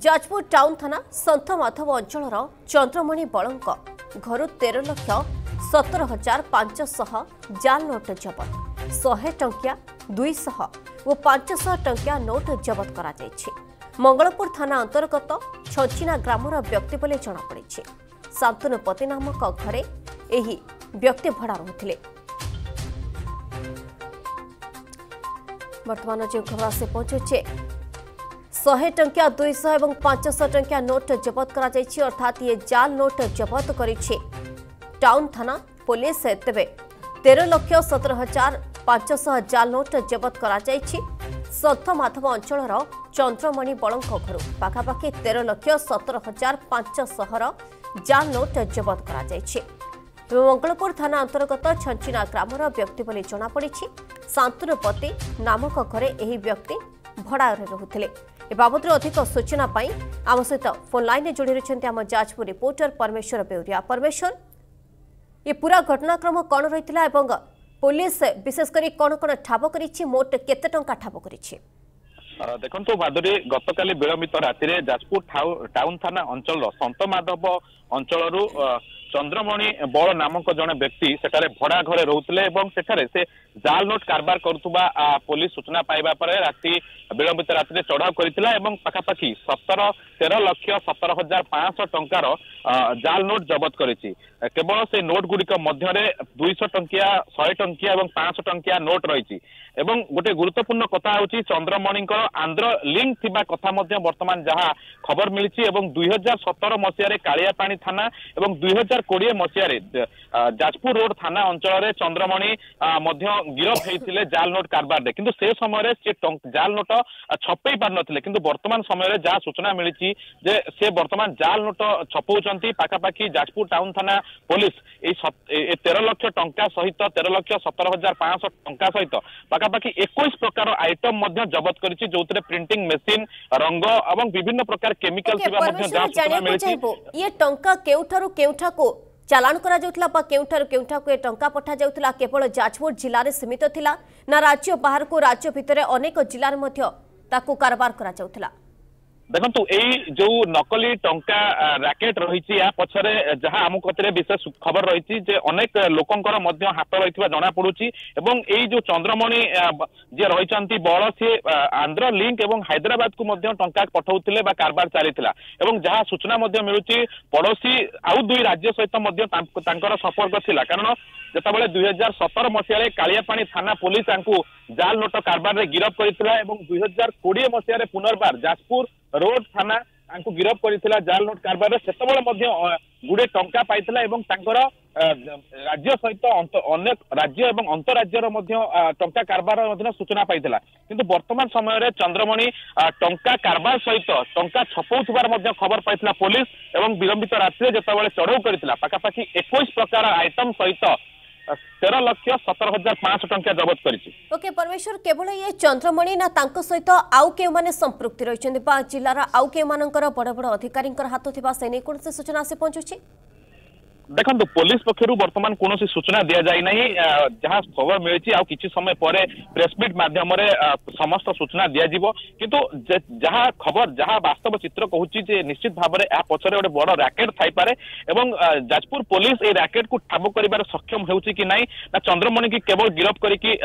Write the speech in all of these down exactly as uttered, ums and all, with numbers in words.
Jajpur town थाना सन्थमाधव अंचल चंद्रमणि बलंक घर तेर लक्ष सतर हजार पांचश जाल नोट जबत शहे टंकिया दुईशह और पांचश टंकिया नोट जबत करा मंगलपुर थाना अंतर्गत छचिना ग्रामर व्यक्ति बोले जमापड़ी शांतनु पति नामक घरे एही व्यक्ति भड़ा रहुथिले। वर्तमान जो खबर से पहुंचे शहे टंकिया दुईश और पांचश टंकिया नोट जबत करा अर्थात ये जाल नोट जबत कर टाउन थाना पुलिस तेरे तेरह लक्ष सतर हजार पांचश जाल नोट जबत करा सन्थमाधव अंचल चंद्रमणि बलंक घर पाखापाखि तेरह लक्ष सतर हजार पांचश जाल नोट जबत करा। मंगलपुर थाना अंतर्गत छंचिना ग्रामर व्यक्ति बोली जमापड़ी शांतनु पति नामक घरे एही व्यक्ति भड़ा रहुथिले। ए बाबत अधिक सूचना पाई आम सहित फोन लाइन जोड़ी रहिसेंति आम जाजपुर रिपोर्टर परमेश्वर बेउरिया। परमेश्वर, ये पूरा घटनाक्रम कौन रही एवं पुलिस विशेषकर कौन कौन ठाब करिछि मोट केते टंका ठाब करिछि? देखो माधुरी गतकाली विलंबित राति जाजपुर टाउन थाना अंचल सन्थमाधव अंचल चंद्रमणि बड़ नामक जड़े व्यक्ति सेठारे भड़ा घरे रोते और सेठारे से जाल नोट कारबार करुवा पुलिस सूचना पाइबा पर राति विलंबित राति चढ़ाऊ करथिला एवं पाखापाखि सतर तेरह लक्ष सतर हजार पांचश टंकार जाल नोट जबत करिछि। केवल से नोट गुड़िक मध्य दुईश टंकिया शहे टंकिया और पांचश टंकिया नोट रही गोटे गुरुत्वपूर्ण कथा हूँ चंद्रमणि आंध्र लिंक थिबा कथा वर्तमान जहाँ खबर मिली दुई हजार सतर मसीह कालियापाणी थाना और दुई हजार कोड़े मसीह जाजपुर रोड थाना अंचल चंद्रमणि गिरफ होते जाल नोट कारबार किंतु से समय से जाल नोट छपे पार नथिले किंतु वर्तमान समय जहाँ सूचना मिली से वर्तमान जाल नोट छपाउछंती पाखापाखि जाजपुर टाउन थाना पुलिस तेरह लक्ष टंका सहित तेरह लक्ष सतर हजार पांचश टंका सहित पाखापाखि इक्कीस प्रकार आइटम जबत करिछि जो प्रिंटिंग मेसीन रंग और विभिन्न प्रकार केमिकल ये टंका केउठारु केउठा को चालान करा जाउतला बा केउठारु केउठा को ये टंका पठा जाउतला केवल जाजपुर जिले में सीमित थिला ना राज्य बाहर को राज्य भितर अनेक जिले में मध्य ताकू कारबार करा जाउतला? देखो यही जो नकली टंका रैकेट रही पक्षर जहाँ आम कथी विशेष खबर रही अनेक लोकंर हाथ रही जना पड़ी एवं यही जो चंद्रमणि जी रही बड़ सी आंध्र लिंक और हैदराबाद को टंका पठाउथिले कारबार चली जहाँ सूचना मिलूँ पड़ोशी आउ दुई राज्य सहित संपर्क थिला कारण जितेबाला दुई हजार सतर मसीह कालियापाणी थाना पुलिस जाल नोट कारबार गिरफ करथिला एवं दुई हजार कोड़े मसीह पुनर्बार जाजपुर रोड थाना गिरफ करथिला जाल नोट कारबार से गुड़े टंका पाइथिला एवं राज्य सहित अनेक राज्य एवं अंतराज्यर टंका कारबार सूचना पाइथिला किंतु वर्तमान समय रे चंद्रमणि टंका कारबार सहित टंका छपाउथबार मध्य खबर पाइथिला पुलिस एवं विलंबित रात्रि जितेबाला चढ़ाऊ करथिला पाखापाखि इक्कीस प्रकार आइटम सहित तेरह लक्ष सतर हजार पांच टंका जबत करिछि। ओके परमेश्वर, केवल ये चंद्रमणि ना तांको सहित आउ के माने संपृक्ति रहिछन बा जिल्लार आउ के मानकर बड़ बड़ अधिकारीकर हाथ थिबा से नै कोन से सूचना से पहुंचुछि? देखो पुलिस पक्षर वर्तमान कौन सूचना दि जाए ना जहाँ खबर मिली आउ किसी समय पर प्रेसमिट मध्यम समस्त सूचना दि जाव किंतु जहाँ खबर जहाँ वास्तव चित्र कहूँ निश्चित भाव में यहाँ पचर गोटे बड़ रैकेट थाईपे एवं जाजपुर पुलिस ये रैकेट को ठाब कर सक्षम हो कि ना चंद्रमणि की केवल गिरफ करके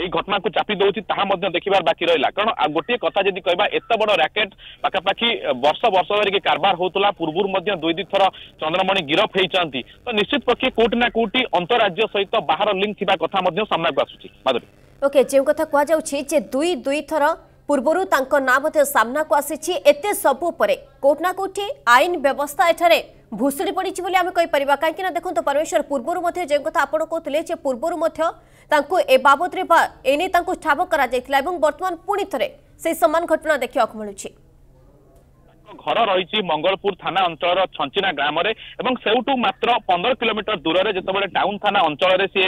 यही घटना को चापी दौर देखा बाकी रहा कारण गोटे कथा जी कह एत बड़ रैकेट पाखापाखि वर्ष वर्ष धरिकी कारबार होता पूर्व दुई दी थर चंद्रमणि गिरफ होती तो निश्चित पक्षे कौटी ना कौटी अंतराज्य सहित बाहर लिंक थी कथा सामना को आसूची। माधुरी ओके जो कथा कह दुई दुई थर पूर्वर ना सामना को आसी एते सबू पर कौटी ना कौटी आईन व्यवस्था एठारे भुसुड़ी पड़ी आम कहीपर कहीं देखो तो परमेश्वर पूर्वर जो कथा आप कहते पूर्वर ए बाबद एने ठाब करा वर्तमान पुणी थे से समान घटना देखा मिलूँ घर रही मंगलपुर थाना अंचल छंचिना ग्राम सेउटू मात्र पंद्रह किलोमीटर दूर में जितेबाला टाउन थाना अंचल सी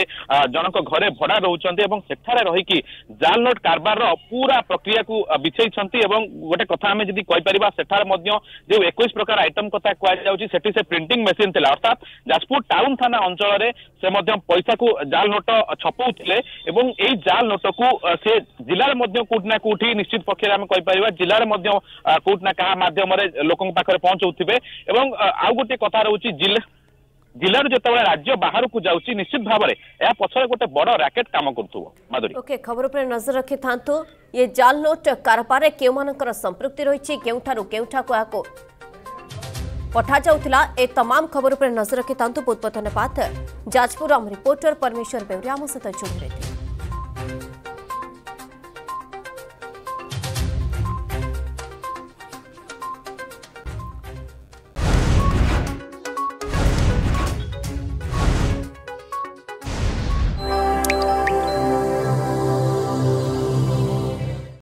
जनक घरे भड़ा रोचते सेठारे रहीकि जाल नोट कारबार पूरा प्रक्रिया को बिछई गोटे कथा आम जी कहीपर सेठारे इक्कीस प्रकार आइटम कथा कहु से प्रिंटिंग मेसीन थी अर्थात जाजपुर टाउन थाना अंचल से पैसा को जाल नोट छपाउथिले यही जाल नोट को से जिले में कौटिना कौटि निश्चित पक्षे आम कहीपर जिले में कौटिना क्या माध्यम समय लोकों पहुंचाउथिबे एवं आउ गोटे कथा रहउची जिल्ला जिलार जो राज्य बाहर को जाऊँगी निश्चित भाव में पछर गोटे बड़ रैकेट काम करुधुरी। ओके खबर पर नजर रखि था ये जाल नोट कारबार के संपृक्ति रही के पठा जाउथिला ए तमाम खबर पर नजर रखि था। बहुत बहुत धन्यवाद जाजपुर आम रिपोर्टर परमेश्वर बेउरिया आम सहित जोड़ी रही।